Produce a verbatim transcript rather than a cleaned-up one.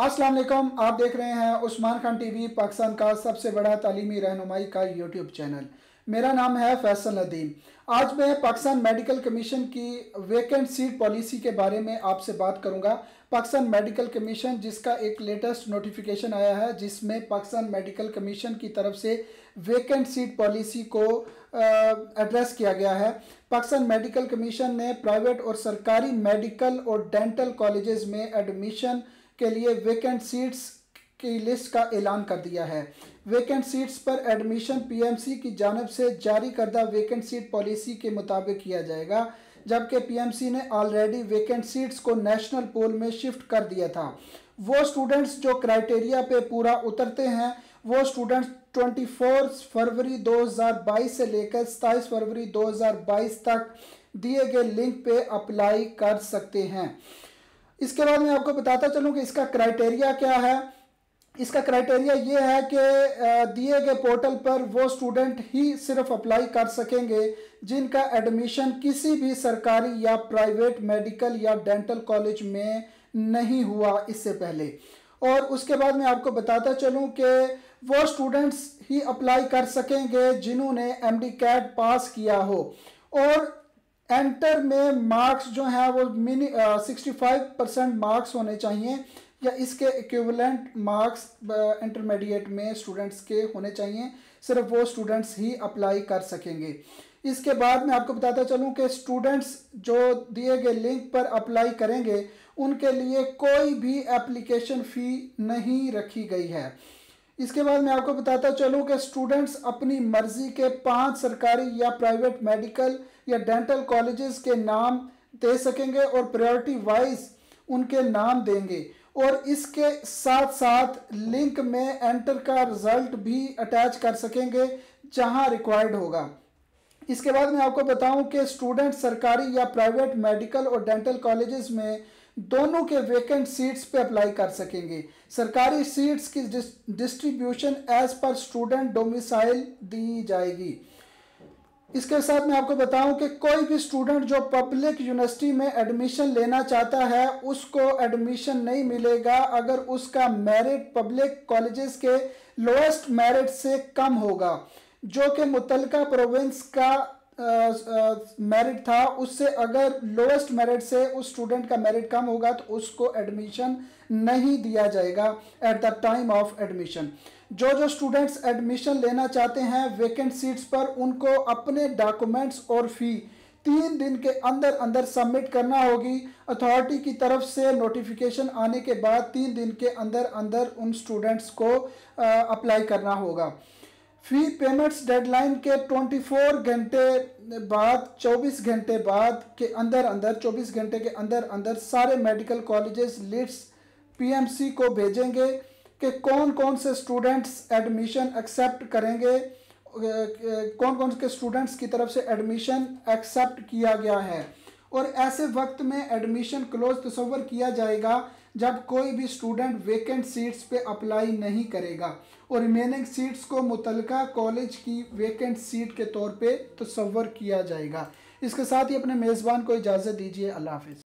अस्सलाम वालेकुम, आप देख रहे हैं उस्मान खान टीवी, पाकिस्तान का सबसे बड़ा तालीमी रहनुमाई का यूट्यूब चैनल। मेरा नाम है फैसल अदीम। आज मैं पाकिस्तान मेडिकल कमीशन की वेकेंट सीट पॉलिसी के बारे में आपसे बात करूंगा। पाकिस्तान मेडिकल कमीशन जिसका एक लेटेस्ट नोटिफिकेशन आया है, जिसमें पाकिस्तान मेडिकल कमीशन की तरफ से वेकेंट सीट पॉलिसी को एड्रेस किया गया है। पाकिस्तान मेडिकल कमीशन ने प्राइवेट और सरकारी मेडिकल और डेंटल कॉलेजेस में एडमिशन के लिए वेकेंट सीट्स की लिस्ट का ऐलान कर दिया है। वेकेंट सीट्स पर एडमिशन पीएमसी की जानिब से जारी करदा वेकेंट सीट पॉलिसी के मुताबिक किया जाएगा, जबकि पीएमसी ने ऑलरेडी वेकेंट सीट्स को नेशनल पूल में शिफ्ट कर दिया था। वो स्टूडेंट्स जो क्राइटेरिया पे पूरा उतरते हैं, वो स्टूडेंट्स चौबीस फरवरी दो हज़ार बाईस से लेकर सत्ताईस फरवरी दो हज़ार बाईस तक दिए गए लिंक पे अप्लाई कर सकते हैं। इसके बाद मैं आपको बताता चलूँ कि इसका क्राइटेरिया क्या है। इसका क्राइटेरिया ये है कि दिए गए पोर्टल पर वो स्टूडेंट ही सिर्फ अप्लाई कर सकेंगे जिनका एडमिशन किसी भी सरकारी या प्राइवेट मेडिकल या डेंटल कॉलेज में नहीं हुआ इससे पहले। और उसके बाद मैं आपको बताता चलूँ कि वो स्टूडेंट्स ही अप्लाई कर सकेंगे जिन्होंने एमडीकैट पास किया हो, और एंटर में मार्क्स जो हैं वो mini sixty five percent marks होने चाहिए या इसके इक्विवेलेंट मार्क्स इंटरमीडिएट में स्टूडेंट्स के होने चाहिए। सिर्फ वो स्टूडेंट्स ही अप्लाई कर सकेंगे। इसके बाद मैं आपको बताता चलूं कि स्टूडेंट्स जो दिए गए लिंक पर अप्लाई करेंगे उनके लिए कोई भी एप्लीकेशन फ़ी नहीं रखी गई है। इसके बाद मैं आपको बताता चलूं कि स्टूडेंट्स अपनी मर्जी के पांच सरकारी या प्राइवेट मेडिकल या डेंटल कॉलेजेस के नाम दे सकेंगे और प्रायोरिटी वाइज उनके नाम देंगे, और इसके साथ साथ लिंक में एंटर का रिजल्ट भी अटैच कर सकेंगे जहां रिक्वायर्ड होगा। इसके बाद मैं आपको बताऊं कि स्टूडेंट सरकारी या प्राइवेट मेडिकल और डेंटल कॉलेजेस में दोनों के वेकेंट सीट्स पे अप्लाई कर सकेंगे। सरकारी सीट्स की distribution as per student domicile दी जाएगी। इसके साथ मैं आपको बताऊं कि कोई भी स्टूडेंट जो पब्लिक यूनिवर्सिटी में एडमिशन लेना चाहता है उसको एडमिशन नहीं मिलेगा अगर उसका मेरिट पब्लिक कॉलेजेस के लोएस्ट मेरिट से कम होगा, जो कि मुतलका प्रोविंस का मेरिट था। उससे अगर लोएस्ट मेरिट से उस स्टूडेंट का मेरिट कम होगा तो उसको एडमिशन नहीं दिया जाएगा at the time of admission. जो जो स्टूडेंट्स एडमिशन लेना चाहते हैं वेकेंट सीट्स पर, उनको अपने डॉक्यूमेंट्स और फी तीन दिन के अंदर अंदर सबमिट करना होगी। अथॉरिटी की तरफ से नोटिफिकेशन आने के बाद तीन दिन के अंदर अंदर उन स्टूडेंट्स को अप्लाई करना होगा। फी पेमेंट्स डेडलाइन के चौबीस घंटे बाद चौबीस घंटे बाद के अंदर अंदर चौबीस घंटे के अंदर अंदर सारे मेडिकल कॉलेजेस लिस्ट पीएमसी को भेजेंगे कि कौन कौन से स्टूडेंट्स एडमिशन एक्सेप्ट करेंगे, कौन कौन से स्टूडेंट्स की तरफ से एडमिशन एक्सेप्ट किया गया है। और ऐसे वक्त में एडमिशन क्लोज तस्वर किया जाएगा जब कोई भी स्टूडेंट वेकेंट सीट्स पे अप्लाई नहीं करेगा और रिमेनिंग सीट्स को मुतलका कॉलेज की वेकेंट सीट के तौर पे तस्वर किया जाएगा। इसके साथ ही अपने मेज़बान को इजाज़त दीजिए। अल्लाह हाफ़िज़।